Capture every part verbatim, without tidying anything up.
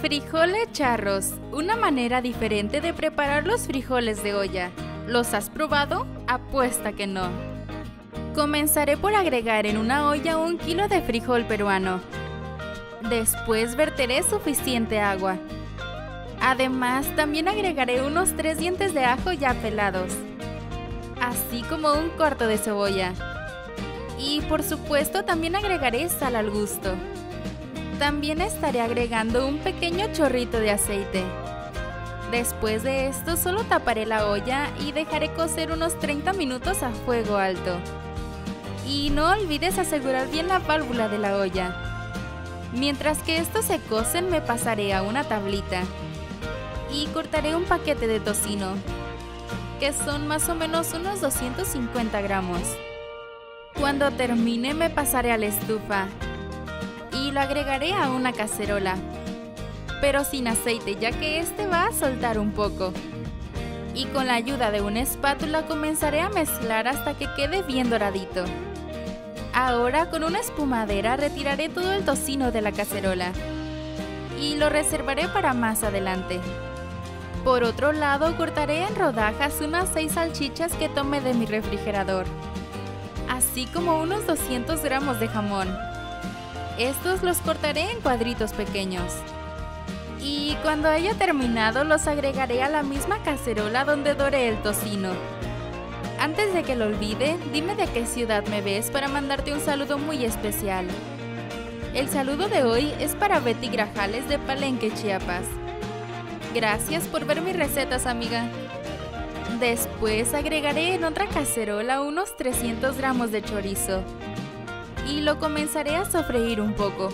Frijoles charros, una manera diferente de preparar los frijoles de olla. ¿Los has probado? Apuesta que no. Comenzaré por agregar en una olla un kilo de frijol peruano. Después verteré suficiente agua. Además, también agregaré unos tres dientes de ajo ya pelados, así como un cuarto de cebolla. Y por supuesto también agregaré sal al gusto. También estaré agregando un pequeño chorrito de aceite. Después de esto solo taparé la olla y dejaré cocer unos treinta minutos a fuego alto. Y no olvides asegurar bien la válvula de la olla. Mientras que estos se cocen, me pasaré a una tablita y cortaré un paquete de tocino, que son más o menos unos doscientos cincuenta gramos. Cuando termine me pasaré a la estufa y lo agregaré a una cacerola, pero sin aceite, ya que este va a soltar un poco. Y con la ayuda de una espátula comenzaré a mezclar hasta que quede bien doradito. Ahora con una espumadera retiraré todo el tocino de la cacerola y lo reservaré para más adelante. Por otro lado, cortaré en rodajas unas seis salchichas que tomé de mi refrigerador, así como unos doscientos gramos de jamón. Estos los cortaré en cuadritos pequeños. Y cuando haya terminado, los agregaré a la misma cacerola donde doré el tocino. Antes de que lo olvide, dime de qué ciudad me ves para mandarte un saludo muy especial. El saludo de hoy es para Betty Grajales de Palenque, Chiapas. Gracias por ver mis recetas, amiga. Después agregaré en otra cacerola unos trescientos gramos de chorizo y lo comenzaré a sofreír un poco,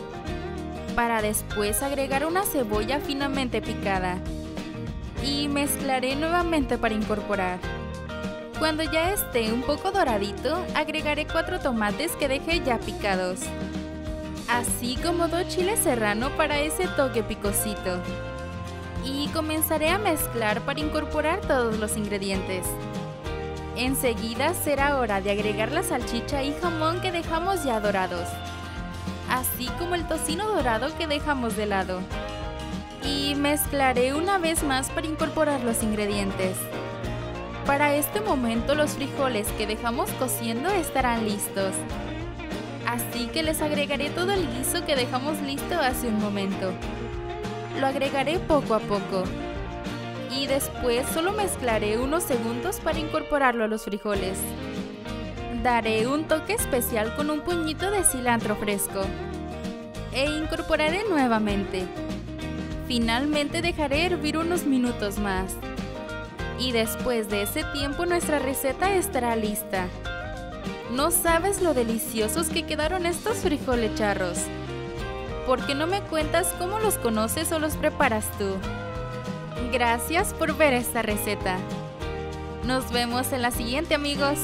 para después agregar una cebolla finamente picada y mezclaré nuevamente para incorporar. Cuando ya esté un poco doradito, agregaré cuatro tomates que dejé ya picados, así como dos chiles serrano para ese toque picosito. Y comenzaré a mezclar para incorporar todos los ingredientes. Enseguida será hora de agregar la salchicha y jamón que dejamos ya dorados, así como el tocino dorado que dejamos de lado. Y mezclaré una vez más para incorporar los ingredientes. Para este momento los frijoles que dejamos cociendo estarán listos, así que les agregaré todo el guiso que dejamos listo hace un momento. Lo agregaré poco a poco y después solo mezclaré unos segundos para incorporarlo a los frijoles. Daré un toque especial con un puñito de cilantro fresco e incorporaré nuevamente. Finalmente dejaré hervir unos minutos más. Y después de ese tiempo nuestra receta estará lista. No sabes lo deliciosos que quedaron estos frijoles charros. ¿Por qué no me cuentas cómo los conoces o los preparas tú? Gracias por ver esta receta. Nos vemos en la siguiente, amigos.